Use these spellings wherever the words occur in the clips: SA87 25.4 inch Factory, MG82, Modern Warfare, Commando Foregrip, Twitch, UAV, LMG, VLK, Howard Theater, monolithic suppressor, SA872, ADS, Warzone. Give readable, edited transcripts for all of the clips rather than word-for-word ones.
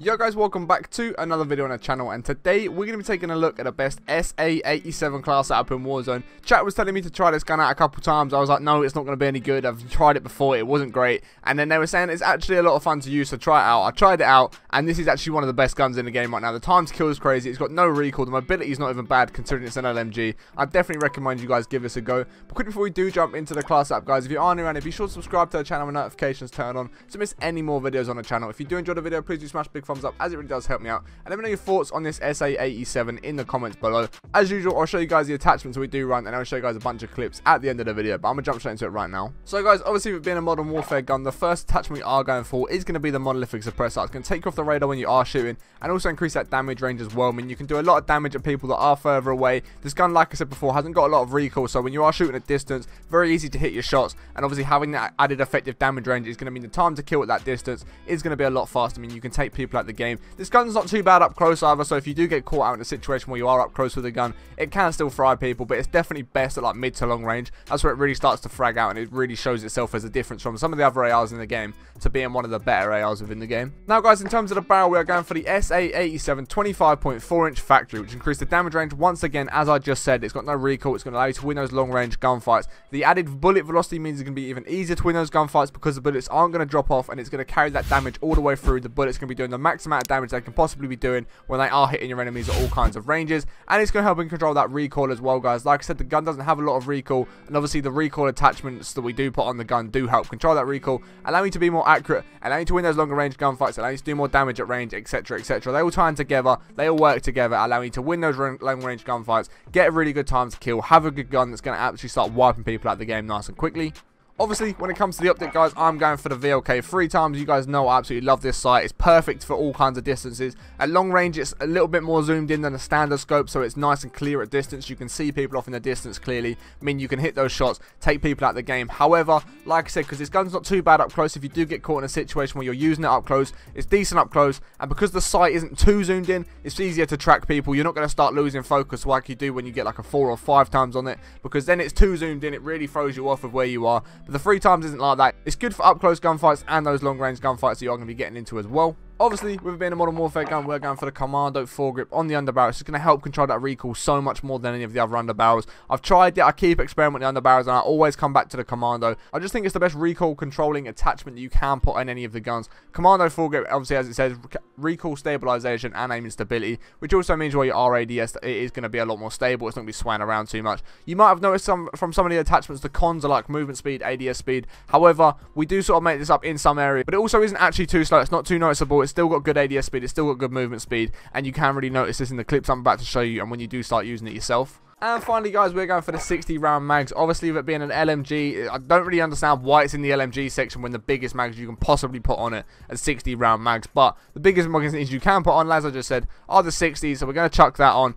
Yo guys, welcome back to another video on our channel, and today we're going to be taking a look at the best SA87 class setup in Warzone. Chat was telling me to try this gun out a couple times. I was like, no, it's not going to be any good. I've tried it before, it wasn't great. And then they were saying it's actually a lot of fun to use, so try it out. I tried it out, and this is actually one of the best guns in the game right now. The time to kill is crazy, it's got no recoil, the mobility is not even bad considering it's an LMG. I definitely recommend you guys give this a go. But quickly before we do jump into the class setup, guys, if you are new around here, be sure to subscribe to our channel and notifications turn on to miss any more videos on the channel. If you do enjoy the video, please do smash big thumbs up, as it really does help me out, and let me know your thoughts on this SA87 in the comments below. As usual, I'll show you guys the attachments we do run, and I'll show you guys a bunch of clips at the end of the video, but I'm gonna jump straight into it right now. So guys, obviously with being a Modern Warfare gun, the first attachment we are going for is going to be the monolithic suppressor. It's going to take you off the radar when you are shooting and also increase that damage range as well. I mean, you can do a lot of damage at people that are further away. This gun, like I said before, hasn't got a lot of recoil, so when you are shooting at distance, very easy to hit your shots, and obviously having that added effective damage range is going to mean the time to kill at that distance is going to be a lot faster. I mean, you can take people out the game. This gun's not too bad up close either, so if you do get caught out in a situation where you are up close with a gun, it can still fry people, but it's definitely best at like mid to long range. That's where it really starts to frag out, and it really shows itself as a difference from some of the other ARs in the game to being one of the better ARs within the game. Now guys, in terms of the barrel, we are going for the SA87 25.4 inch Factory, which increased the damage range once again. As I just said, it's got no recoil, it's going to allow you to win those long range gunfights. The added bullet velocity means it's going to be even easier to win those gunfights because the bullets aren't going to drop off, and it's going to carry that damage all the way through. The bullet's going to be doing the max amount of damage they can possibly be doing when they are hitting your enemies at all kinds of ranges, and it's going to help in control that recoil as well, guys. Like I said, the gun doesn't have a lot of recoil, and obviously the recoil attachments that we do put on the gun do help control that recoil, allow you to be more accurate, allow you to win those longer range gunfights, allow you to do more damage at range, etc, etc. They all tie in together, they all work together, allow you to win those long range gunfights, get a really good time to kill, have a good gun that's going to actually start wiping people out of the game nice and quickly. Obviously, when it comes to the optic, guys, I'm going for the VLK 3 times. You guys know I absolutely love this sight. It's perfect for all kinds of distances. At long range, it's a little bit more zoomed in than a standard scope, so it's nice and clear at distance. You can see people off in the distance clearly. I mean, you can hit those shots, take people out of the game. However, like I said, because this gun's not too bad up close, if you do get caught in a situation where you're using it up close, it's decent up close. And because the sight isn't too zoomed in, it's easier to track people. You're not going to start losing focus like you do when you get like a 4 or 5 times on it, because then it's too zoomed in. It really throws you off of where you are. But the 3 times isn't like that. It's good for up-close gunfights and those long-range gunfights that you are going to be getting into as well. Obviously, with it being a Modern Warfare gun, we're going for the Commando Foregrip on the underbarrel. It's going to help control that recoil so much more than any of the other underbarrels. I've tried it, I keep experimenting with underbarrels, and I always come back to the Commando. I just think it's the best recoil controlling attachment that you can put on any of the guns. Commando Foregrip, obviously, as it says, recoil stabilization and aiming stability, which also means while you are ADS, it is going to be a lot more stable. It's not going to be swaying around too much. You might have noticed from some of the attachments, the cons are like movement speed, ADS speed. However, we do sort of make this up in some areas, but it also isn't actually too slow. It's not too noticeable. It's still got good ADS speed, it's still got good movement speed, and you can really notice this in the clips I'm about to show you and when you do start using it yourself. And finally, guys, we're going for the 60 round mags. Obviously, with it being an LMG, I don't really understand why it's in the LMG section when the biggest mags you can possibly put on it are 60 round mags. But the biggest mags you can put on, as I just said, are the 60s, so we're going to chuck that on.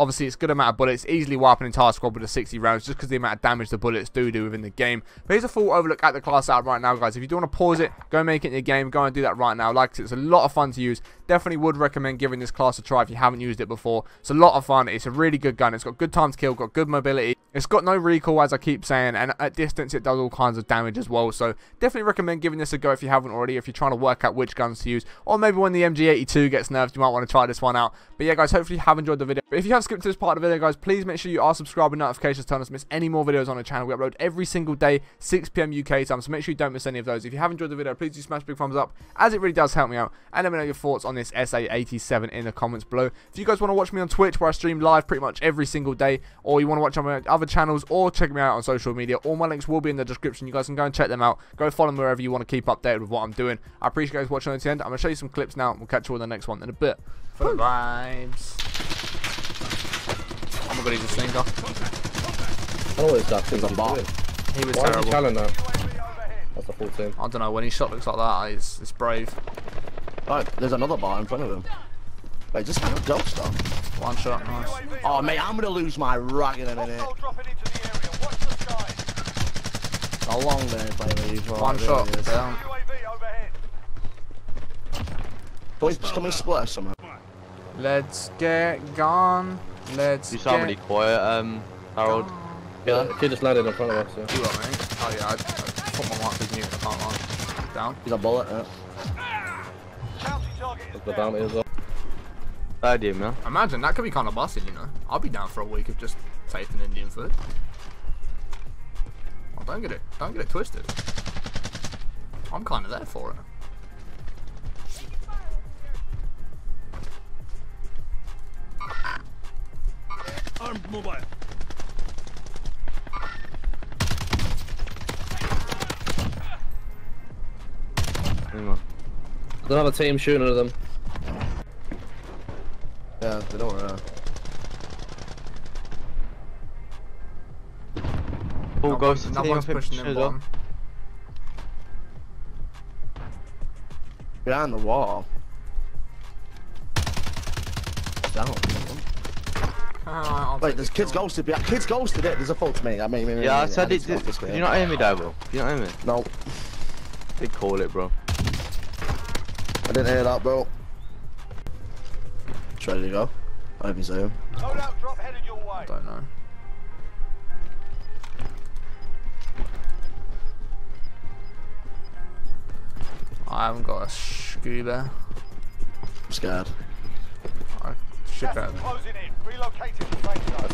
Obviously, it's a good amount of bullets, easily wipe an entire squad with the 60 rounds just because the amount of damage the bullets do within the game. But here's a full overlook at the class out right now, guys. If you do want to pause it, go make it in your game, go and do that right now. Like I said, it's a lot of fun to use. Definitely would recommend giving this class a try if you haven't used it before. It's a lot of fun, it's a really good gun, it's got good time to kill, got good mobility, it's got no recoil as I keep saying, and at distance it does all kinds of damage as well. So definitely recommend giving this a go if you haven't already, if you're trying to work out which guns to use, or maybe when the MG82 gets nerfed you might want to try this one out. But yeah guys, hopefully you have enjoyed the video. But if you have skip to this part of the video, guys, please make sure you are subscribed with notifications turn on to miss any more videos on the channel. We upload every single day 6 PM UK time, so make sure you don't miss any of those. If you have enjoyed the video, please do smash big thumbs up, as it really does help me out, and let me know your thoughts on this SA87 in the comments below. If you guys want to watch me on Twitch, where I stream live pretty much every single day, or you want to watch on my other channels, or check me out on social media, all my links will be in the description. You guys can go and check them out, go follow me wherever you want to keep updated with what I'm doing. I appreciate you guys watching until the end. I'm gonna show you some clips now, and we'll catch you on the next one in a bit. For the vibes. Oh my god, he's a slinker. I always that because I'm bad. He was terrible. Why is he challenging that? That's a full team. I don't know, when his shot looks like that, it's brave. Oh, there's another bar in front of him. Wait, just kind of dog stuff. One shot, nice. Oh mate, I'm gonna lose my rag in a minute. How long there play these? One shot. Down. Can we split or something? Let's get gone. Let's. You sound really quiet, Harold. Yeah, he just landed in front of us. Yeah. You are, mate. Oh yeah, I put my mark as mute. I can't run. Down. He's a bullet. Yeah. That's what time it is up. Bad idea, man. Imagine, that could be kind of busted, you know. I'll be down for a week of just tasting Indian food. Oh, don't get it twisted. I'm kind of there for it. Armed mobile. There's another team shooting at them. Yeah, they don't know. Oh, ghost, another one's pushing them bottom. Behind the wall. Down. Wait, there's kids ghosted. Kids ghosted it. There's a fault to me. I mean, I said it. Did you not hear me, Davo? You not hear me? No. They call it, bro. I didn't hear that, bro. It's ready to go. I hope he's home. Hold out, drop headed your way. I don't know. I haven't got a scuba. I'm scared. Shit out of me.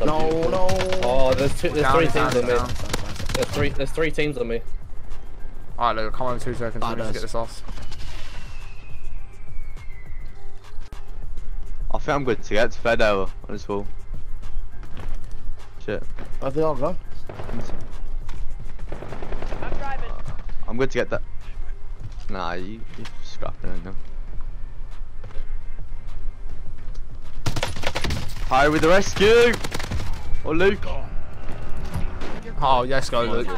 No, no. Oh, there's three teams on me. Alright, look, come on in 2 seconds. Let me just get this off. I think I'm good to get fed over on this wall. Shit. Where they all gone? I'm driving. I'm good to get that. Nah, you're scrapping it now. Hi with the rescue! Oh, Luke! Oh, yes, go, Luke.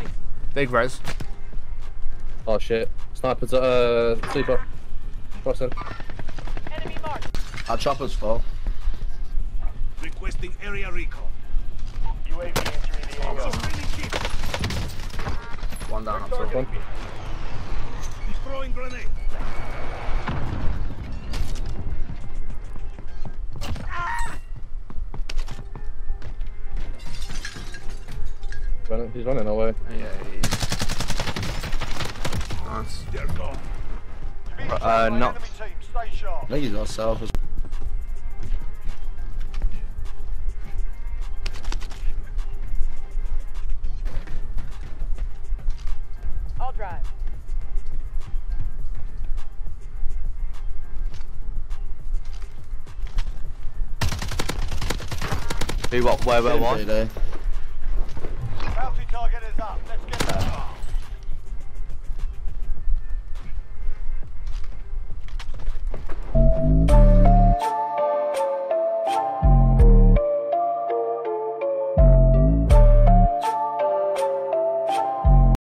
Big res. Oh, shit. Sniper's at, sleeper. Crossing. Enemy marked. Our chopper's full. Requesting area recall. UAV entering the area. One down, I'm still one. Throwing grenade. He's running away. Yeah, he is. Nice. Not. I think he's not south as well. Who, what, where, what?